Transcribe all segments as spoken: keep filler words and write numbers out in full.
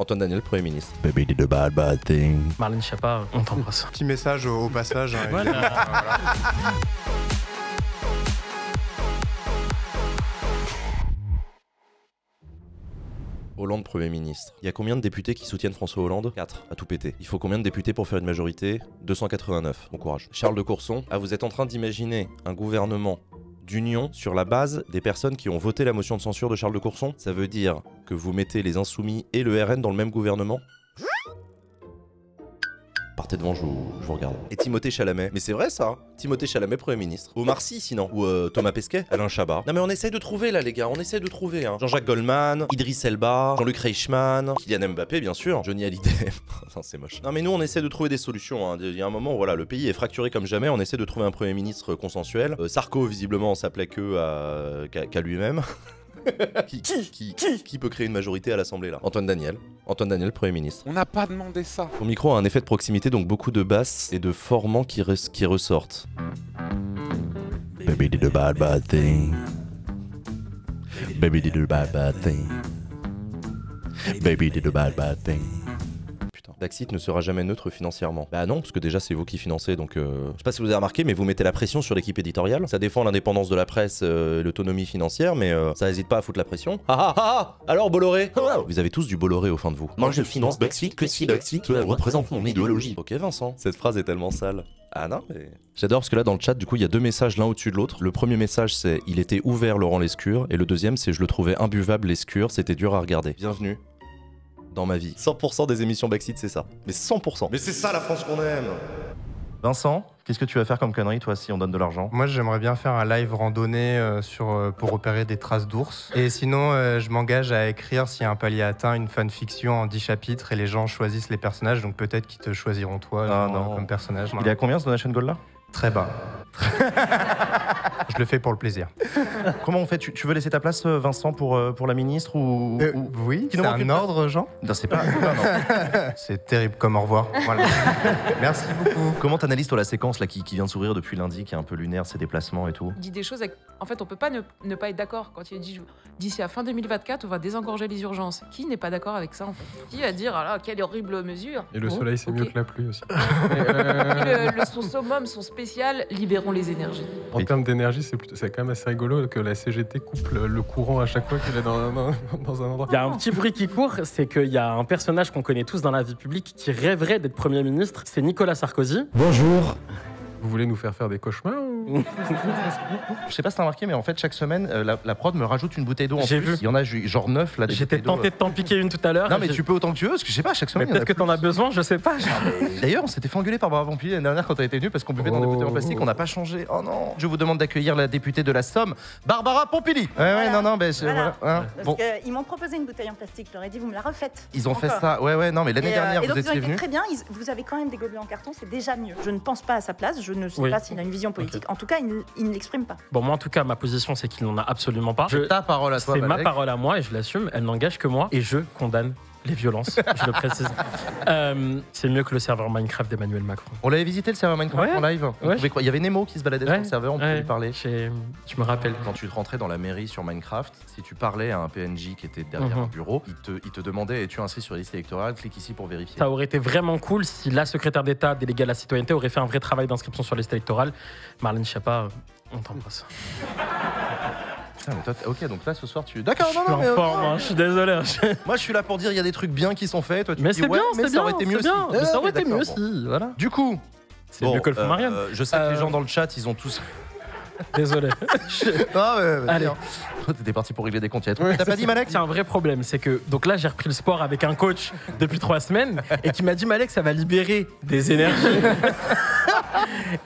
Antoine Daniel, Premier ministre. Baby did a bad, bad thing. Marlène Schiappa, on t'embrasse. Petit message au, au passage. Hein, voilà. Voilà. Hollande Premier ministre. Il y a combien de députés qui soutiennent François Hollande? Quatre. À tout péter. Il faut combien de députés pour faire une majorité? Deux cent quatre-vingt-neuf. Bon courage. Charles de Courson. Ah, vous êtes en train d'imaginer un gouvernement d'union sur la base des personnes qui ont voté la motion de censure de Charles de Courson? Ça veut dire que vous mettez les Insoumis et le R N dans le même gouvernement? Partez devant, je vous, je vous regarde. Et Timothée Chalamet. Mais c'est vrai ça, Timothée Chalamet, Premier ministre. Omar Sy sinon. Ou euh, Thomas Pesquet. Alain Chabat. Non mais on essaye de trouver là les gars, on essaye de trouver. Hein. Jean-Jacques Goldman, Idriss Elba, Jean-Luc Reichmann, Kylian Mbappé bien sûr, Johnny Hallyday. C'est moche. Non mais nous on essaie de trouver des solutions. Hein. Il y a un moment voilà, le pays est fracturé comme jamais, on essaie de trouver un Premier ministre consensuel. Euh, Sarko visiblement s'appelait que à... qu'à qu'à lui-même. Qui, qui, qui, qui peut créer une majorité à l'Assemblée là? Antoine Daniel. Antoine Daniel, Premier ministre. On n'a pas demandé ça. Mon micro a un effet de proximité, donc beaucoup de basses et de formants qui, res qui ressortent. Baby did a bad bad thing. Baby did a bad bad thing. Baby did a bad bad thing. Backseat ne sera jamais neutre financièrement. Bah non, parce que déjà c'est vous qui financez, donc euh... je sais pas si vous avez remarqué, mais vous mettez la pression sur l'équipe éditoriale. Ça défend l'indépendance de la presse, euh, l'autonomie financière, mais euh, ça hésite pas à foutre la pression. Ah ah ah. Alors Bolloré, oh, vous avez tous du Bolloré au fin de vous. Moi je finance Backseat que si Backseat représente mon idéologie. Ok Vincent, cette phrase est tellement sale. Ah non mais... J'adore parce que là dans le chat du coup il y a deux messages l'un au-dessus de l'autre. Le premier message c'est il était ouvert Laurent Lescure, et le deuxième c'est je le trouvais imbuvable Lescure, c'était dur à regarder. Bienvenue dans ma vie. cent pour cent des émissions Backseat, c'est ça. Mais cent pour cent. Mais c'est ça la France qu'on aime. Vincent, qu'est-ce que tu vas faire comme connerie, toi, si on donne de l'argent? Moi, j'aimerais bien faire un live randonnée euh, sur, euh, pour repérer des traces d'ours. Et sinon, euh, je m'engage à écrire, s'il y a un palier atteint, une fanfiction en dix chapitres et les gens choisissent les personnages, donc peut-être qu'ils te choisiront, toi, ah, genre, non. comme personnage. Il est à combien ce donation goal, là? Très bas. Je le fais pour le plaisir. Comment on fait? Tu, tu veux laisser ta place, Vincent, pour, pour la ministre ou, euh, ou... Oui, c'est un ordre, Jean. Non, c'est pas... C'est terrible comme au revoir. Voilà. Merci beaucoup. Comment t'analyses, toi, la séquence là, qui, qui vient de s'ouvrir depuis lundi, qui est un peu lunaire, ses déplacements et tout? Il dit des choses avec... En fait, on peut pas ne, ne pas être d'accord quand il dit « D'ici à fin deux mille vingt-quatre, on va désengorger les urgences ». Qui n'est pas d'accord avec ça, en fait? Qui va dire « Ah là, quelle horrible mesure !» Et le oh, soleil, c'est okay. mieux que la pluie aussi. euh... le, le, son summum, son spécial, libérons les énergies. En termes d'énergie, c'est quand même assez rigolo que la C G T coupe le, le courant à chaque fois qu'il est dans, dans, dans un endroit. Il y a un petit bruit qui court, c'est qu'il y a un personnage qu'on connaît tous dans la vie publique qui rêverait d'être Premier ministre, c'est Nicolas Sarkozy. Bonjour. Vous voulez nous faire faire des cauchemars ou... Je sais pas si t'as remarqué, mais en fait, chaque semaine, euh, la, la prod me rajoute une bouteille d'eau en plus. Vu. Il y en a genre neuf là. J'étais tenté de t'en piquer une tout à l'heure. Non, mais tu peux autant que tu veux, parce que je sais pas, chaque semaine. Peut-être que t'en as besoin, je sais pas. D'ailleurs, on s'était fait engueuler par Barbara Pompili l'année dernière quand t'as été venue, parce qu'on buvait oh. dans des bouteilles en plastique, on n'a pas changé. Oh non. Je vous demande d'accueillir la députée de la Somme, Barbara Pompili. Voilà. Ouais, ouais, non, non, ben. Voilà. Voilà. Hein, parce bon. qu'ils m'ont proposé une bouteille en plastique, je leur ai dit, vous me la refaites. Ils ont Encore. fait ça, ouais, ouais, non, mais l'année dernière, vous étiez venue. Très bien, vous avez quand même des gobelets en carton, c'est déjà mieux. Je ne pense pas à sa place. Je ne sais oui. pas s'il a une vision politique. Okay. En tout cas, il, il ne l'exprime pas. Bon, moi, en tout cas, ma position, c'est qu'il n'en a absolument pas. Je... Ta parole à toi, Malek. C'est ma parole à moi et je l'assume. Elle n'engage que moi et je condamne les violences, je le précise. euh, c'est mieux que le serveur Minecraft d'Emmanuel Macron. On l'avait visité, le serveur Minecraft ouais. en live. Ouais. Pouvait... Il y avait Nemo qui se baladait ouais. sur le serveur, on pouvait ouais. lui parler. Je me rappelle. Quand tu rentrais dans la mairie sur Minecraft, si tu parlais à un P N J qui était derrière mm-hmm. un bureau, il te, il te demandait « Es-tu inscrit sur la liste électorale? Clique ici pour vérifier. » Ça aurait été vraiment cool si la secrétaire d'État déléguée à la citoyenneté aurait fait un vrai travail d'inscription sur la liste électorale. Marlène Schiappa, on t'embrasse. Mais toi, ok, donc là ce soir tu. D'accord, non, non, mais. Je suis en forme, hein, je suis désolé. Moi je suis là pour dire il y a des trucs bien qui sont faits. Toi, tu mais c'est ouais, bien, mais ça bien, aurait été mieux si. Bien. Mais ça aurait été mieux bon. si. Voilà. Du coup, c'est bon, mieux que le font euh, Marianne. Euh, je sais euh... que les gens dans le chat ils ont tous. Désolé. je... Ah ouais, bah, allez. Toi t'étais parti pour régler des comptes. Oui, t'as pas dit Malek? C'est un vrai problème, c'est que donc là j'ai repris le sport avec un coach depuis trois semaines et qui m'a dit Malek ça va libérer des énergies.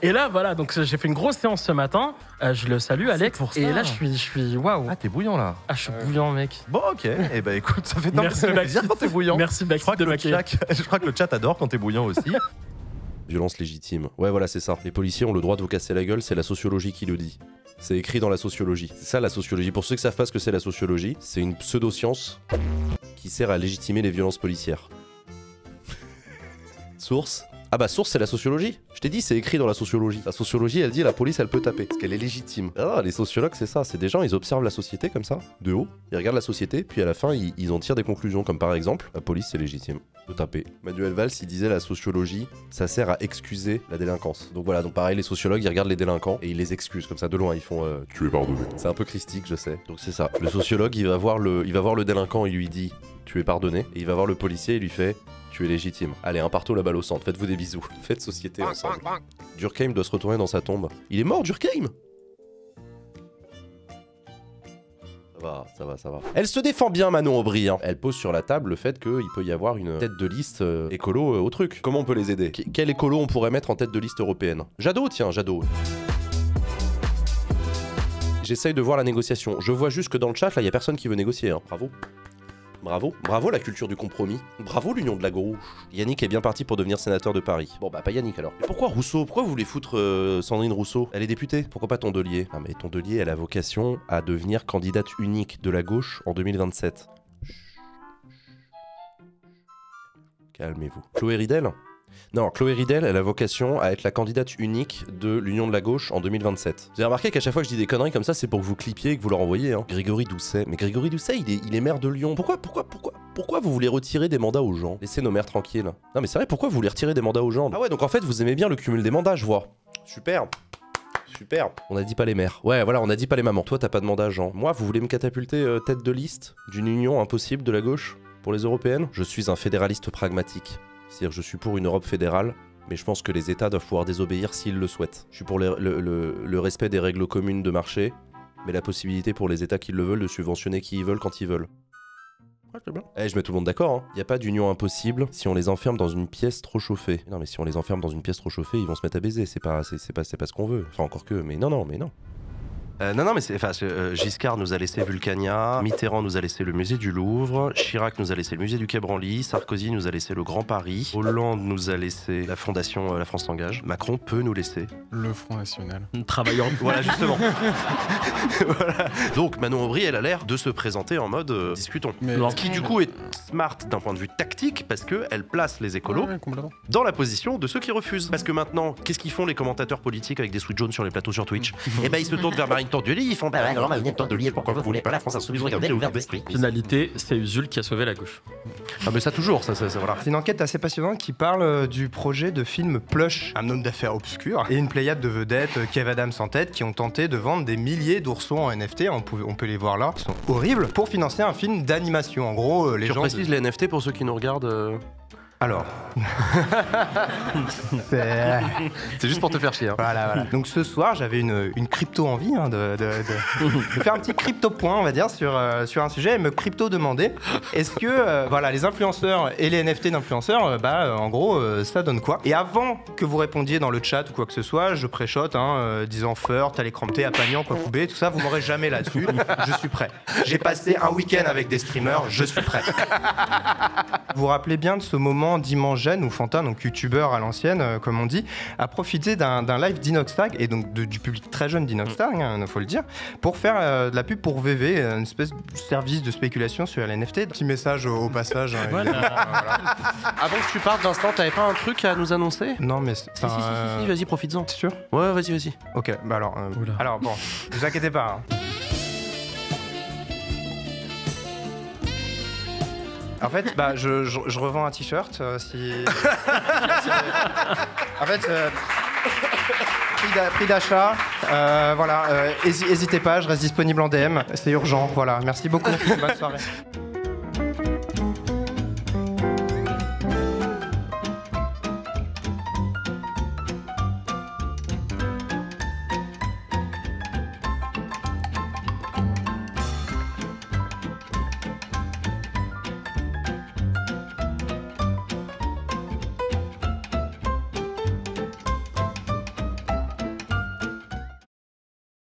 Et là, voilà, donc j'ai fait une grosse séance ce matin. Euh, je le salue, Alex. Pour ça. Et là, je suis, je suis, waouh. Ah, t'es bouillant là. Ah, je suis euh... bouillant, mec. Bon, ok. Et eh ben, écoute, ça fait tant plaisir quand t'es bouillant. Merci, Backseat. Je crois, de le chat, je crois que le chat adore quand t'es bouillant aussi. Violence légitime. Ouais, voilà, c'est ça. Les policiers ont le droit de vous casser la gueule. C'est la sociologie qui le dit. C'est écrit dans la sociologie. C'est ça la sociologie. Pour ceux qui savent pas ce que c'est la sociologie, c'est une pseudo-science qui sert à légitimer les violences policières. Source. Ah bah source, c'est la sociologie. Je t'ai dit, c'est écrit dans la sociologie. La sociologie, elle dit la police, elle peut taper, parce qu'elle est légitime. Ah, les sociologues, c'est ça, c'est des gens, ils observent la société comme ça, de haut, ils regardent la société, puis à la fin, ils, ils en tirent des conclusions, comme par exemple, la police, c'est légitime, peut taper. Manuel Valls, il disait la sociologie, ça sert à excuser la délinquance. Donc voilà, donc pareil, les sociologues, ils regardent les délinquants et ils les excusent, comme ça, de loin, ils font euh, tu es pardonné. C'est un peu christique, je sais. Donc c'est ça. Le sociologue, il va voir le, il va voir le délinquant, il lui dit tu es pardonné, et il va voir le policier, il lui fait tu es légitime. Allez, un partout la balle au centre. Faites-vous des bisous. Faites société ensemble. Durkheim doit se retourner dans sa tombe. Il est mort, Durkheim? Ça va, ça va, ça va. Elle se défend bien, Manon Aubry. Hein. Elle pose sur la table le fait qu'il peut y avoir une tête de liste euh, écolo euh, au truc. Comment on peut les aider? Qu Quel écolo on pourrait mettre en tête de liste européenne? Jadot, tiens, Jadot. J'essaye de voir la négociation. Je vois juste que dans le chat, là, il n'y a personne qui veut négocier. Hein. Bravo. Bravo, bravo la culture du compromis, bravo l'union de la gauche. Yannick est bien parti pour devenir sénateur de Paris. Bon bah pas Yannick alors. Mais pourquoi Rousseau? Pourquoi vous voulez foutre euh, Sandrine Rousseau? Elle est députée, pourquoi pas Tondelier? Ah mais Tondelier, elle a vocation à devenir candidate unique de la gauche en deux mille vingt-sept. Calmez-vous. Chloé Ridel? Non, Chloé Ridel, elle a vocation à être la candidate unique de l'Union de la Gauche en deux mille vingt-sept. Vous avez remarqué qu'à chaque fois que je dis des conneries comme ça, c'est pour que vous clipiez et que vous leur envoyez, hein. Grégory Doucet. Mais Grégory Doucet, il est, il est maire de Lyon. Pourquoi, pourquoi, pourquoi, pourquoi vous voulez retirer des mandats aux gens? Laissez nos maires tranquilles. Non mais c'est vrai, pourquoi vous voulez retirer des mandats aux gens? Ah ouais, donc en fait, vous aimez bien le cumul des mandats, je vois. Super. Super. On a dit pas les mères. Ouais, voilà, on a dit pas les mamans. Toi, t'as pas de mandat, Jean. Moi, vous voulez me catapulter euh, tête de liste d'une union impossible de la gauche pour les européennes? Je suis un fédéraliste pragmatique. C'est-à-dire je suis pour une Europe fédérale, mais je pense que les États doivent pouvoir désobéir s'ils le souhaitent. Je suis pour le, le, le, le respect des règles communes de marché, mais la possibilité pour les États qui le veulent de subventionner qui ils veulent quand ils veulent. Ouais, c'est bien. Eh, je mets tout le monde d'accord, hein. Il n'y a pas d'union impossible si on les enferme dans une pièce trop chauffée. Non mais si on les enferme dans une pièce trop chauffée, ils vont se mettre à baiser, c'est pas, c'est pas, c'est pas ce qu'on veut. Enfin encore que, mais non, non, mais non. Euh, non, non, mais c'est. Enfin, euh, Giscard nous a laissé Vulcania, Mitterrand nous a laissé le musée du Louvre, Chirac nous a laissé le musée du Quai Branly, Sarkozy nous a laissé le Grand Paris, Hollande nous a laissé la fondation euh, La France s'engage, Macron peut nous laisser le Front National. Travaillant. Voilà, justement. Voilà. Donc, Manon Aubry, elle a l'air de se présenter en mode euh, discutons. Mais ce qui, du coup, est smart d'un point de vue tactique parce qu'elle place les écolos ouais, ouais, dans la position de ceux qui refusent. Parce que maintenant, qu'est-ce qu'ils font les commentateurs politiques avec des sweats jaunes sur les plateaux sur Twitch? Eh ben, ils se tournent vers Marine. Tondelier, ils font bah ouais, alors bah, Tondelier, pourquoi vous voulez pas la France insoumise, regardez, ouvert d'esprit. Finalité, c'est Usul qui a sauvé la gauche. Ah, mais ça, toujours, ça, ça, ça voilà. C'est une enquête assez passionnante qui parle du projet de film Plush, un homme d'affaires obscur, et une pléiade de vedettes, Kev Adams en tête, qui ont tenté de vendre des milliers d'oursons en N F T. On, pouvait, on peut les voir là, ils sont horribles, pour financer un film d'animation. En gros, les gens. Je précise les N F T pour ceux qui nous regardent. Euh... Alors, c'est juste pour te faire chier. Hein. Voilà, voilà. Donc ce soir, j'avais une, une crypto-envie hein, de, de, de, de faire un petit crypto-point, on va dire, sur, euh, sur un sujet et me crypto-demander est-ce que euh, voilà, les influenceurs et les N F T d'influenceurs, euh, bah, euh, en gros, euh, ça donne quoi? Et avant que vous répondiez dans le chat ou quoi que ce soit, je préchote, hein, euh, disant Furt, allez cramper, à Pagnan, quoi couper, tout ça, vous m'aurez jamais là-dessus. Je suis prêt. J'ai passé un week-end avec des streamers, je suis prêt. Vous vous rappelez bien de ce moment Dimangène ou Fantin, donc youtubeur à l'ancienne, euh, comme on dit, a profité d'un live d'Inoxtag, et donc de, du public très jeune d'Inoxtag, il hein, faut le dire, pour faire euh, de la pub pour V V, une espèce de service de spéculation sur les N F T. Petit message au, au passage. Hein, voilà. euh, voilà. Avant que tu partes, d'instant, t'avais pas un truc à nous annoncer? Non, mais c'est. Si, si, si, euh... si, si vas-y, profites-en. C'est sûr? Ouais, vas-y, vas-y. Ok, bah alors. Euh, alors, bon, vous inquiétez pas. Hein. En fait, bah, je, je, je revends un t-shirt. Euh, si... en fait, euh... prix d'achat. Euh, voilà, euh, hési- hésitez pas, je reste disponible en D M. C'est urgent. Voilà, merci beaucoup. Bonne soirée.